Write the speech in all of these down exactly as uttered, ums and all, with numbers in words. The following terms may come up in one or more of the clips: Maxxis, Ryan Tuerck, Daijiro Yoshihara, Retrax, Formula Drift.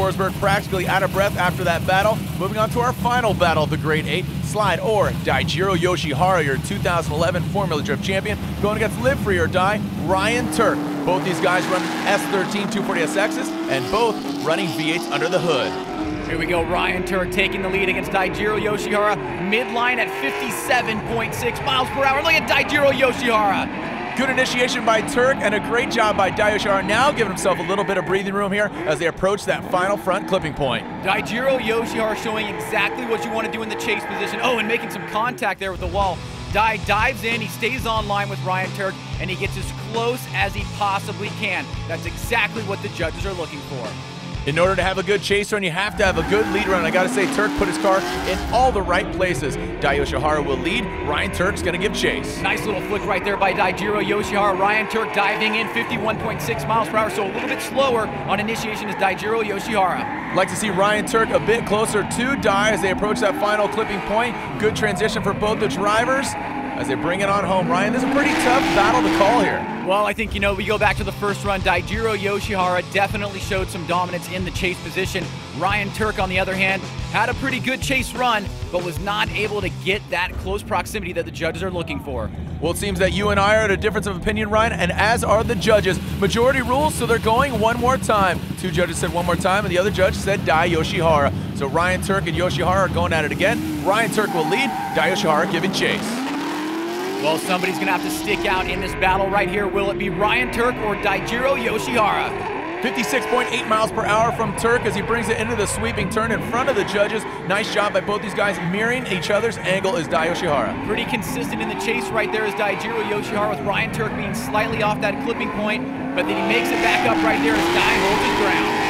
Forsberg practically out of breath after that battle. Moving on to our final battle of the Grade eight, Slide or Daijiro Yoshihara, your two thousand eleven Formula Drift champion, going against Live Free or Die, Ryan Tuerck. Both these guys run S thirteen two forty S X's and both running V eights under the hood. Here we go, Ryan Tuerck taking the lead against Daijiro Yoshihara. Midline at fifty-seven point six miles per hour. Look at Daijiro Yoshihara. Good initiation by Tuerck and a great job by Yoshihara, now giving himself a little bit of breathing room here as they approach that final front clipping point. Daijiro Yoshihara showing exactly what you want to do in the chase position. Oh, and making some contact there with the wall. Dai dives in, he stays on line with Ryan Tuerck, and he gets as close as he possibly can. That's exactly what the judges are looking for. In order to have a good chase run, you have to have a good lead run. I gotta say, Tuerck put his car in all the right places. Dai Yoshihara will lead. Ryan Turk's gonna give chase. Nice little flick right there by Daijiro Yoshihara. Ryan Tuerck diving in, fifty-one point six miles per hour, so a little bit slower on initiation is Daijiro Yoshihara. Like to see Ryan Tuerck a bit closer to Dai as they approach that final clipping point. Good transition for both the drivers as they bring it on home. Ryan, this is a pretty tough battle to call here. Well, I think, you know, we go back to the first run. Daijiro Yoshihara definitely showed some dominance in the chase position. Ryan Tuerck, on the other hand, had a pretty good chase run, but was not able to get that close proximity that the judges are looking for. Well, it seems that you and I are at a difference of opinion, Ryan, and as are the judges. Majority rules, so they're going one more time. Two judges said one more time, and the other judge said Dai Yoshihara. So Ryan Tuerck and Yoshihara are going at it again. Ryan Tuerck will lead, Dai Yoshihara giving chase. Well, somebody's gonna have to stick out in this battle right here. Will it be Ryan Tuerck or Daijiro Yoshihara? fifty-six point eight miles per hour from Tuerck as he brings it into the sweeping turn in front of the judges. Nice job by both these guys, mirroring each other's angle is Dai Yoshihara. Pretty consistent in the chase right there is Daijiro Yoshihara, with Ryan Tuerck being slightly off that clipping point, but then he makes it back up right there as Dai holds his ground.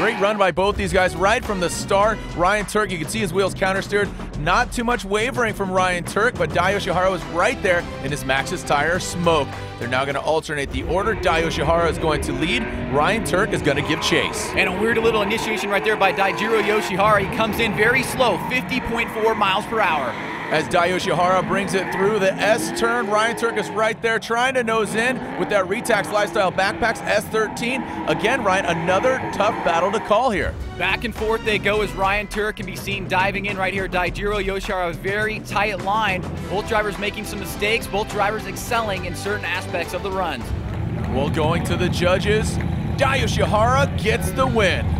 Great run by both these guys right from the start. Ryan Tuerck, you can see his wheels countersteered. Not too much wavering from Ryan Tuerck, but Dai Yoshihara was right there in his Maxxis tire smoke. They're now going to alternate the order. Dai Yoshihara is going to lead. Ryan Tuerck is going to give chase. And a weird little initiation right there by Daijiro Yoshihara. He comes in very slow, fifty point four miles per hour. As Dai Yoshihara brings it through the S turn, Ryan Tuerck is right there trying to nose in with that Retrax Lifestyle Backpacks S thirteen. Again, Ryan, another tough battle to call here. Back and forth they go as Ryan Tuerck can be seen diving in right here. Daijiro Yoshihara, a very tight line. Both drivers making some mistakes, both drivers excelling in certain aspects of the runs. Well, going to the judges, Dai Yoshihara gets the win.